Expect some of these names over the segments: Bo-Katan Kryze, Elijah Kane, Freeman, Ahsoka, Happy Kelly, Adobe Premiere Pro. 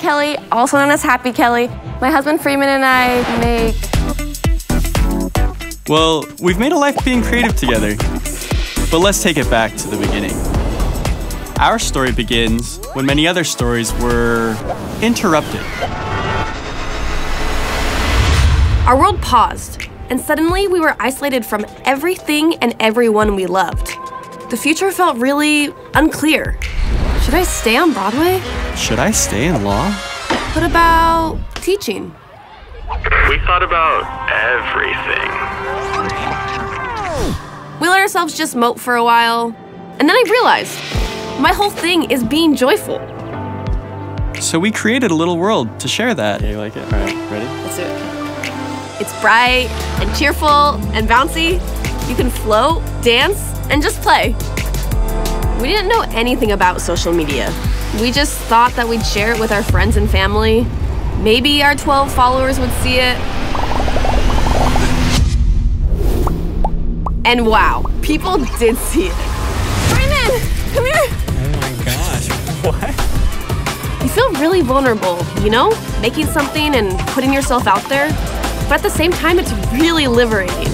Kelly, also known as Happy Kelly. My husband Freeman and I make... Well, we've made a life being creative together. But let's take it back to the beginning. Our story begins when many other stories were interrupted. Our world paused, and suddenly we were isolated from everything and everyone we loved. The future felt really unclear. Should I stay on Broadway? Should I stay in law? What about teaching? We thought about everything. We let ourselves just mope for a while, and then I realized my whole thing is being joyful. So we created a little world to share that. Yeah, you like it? All right, ready? Let's do it. It's bright and cheerful and bouncy. You can float, dance, and just play. We didn't know anything about social media. We just thought that we'd share it with our friends and family. Maybe our 12 followers would see it. And wow, people did see it. Freeman, come here. Oh my gosh, what? You feel really vulnerable, you know? Making something and putting yourself out there. But at the same time, it's really liberating.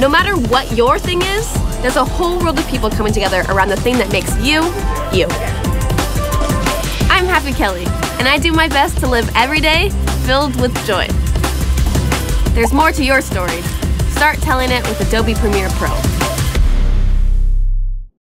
No matter what your thing is, there's a whole world of people coming together around the thing that makes you, you. I'm Happy Kelly, and I do my best to live every day filled with joy. There's more to your story. Start telling it with Adobe Premiere Pro.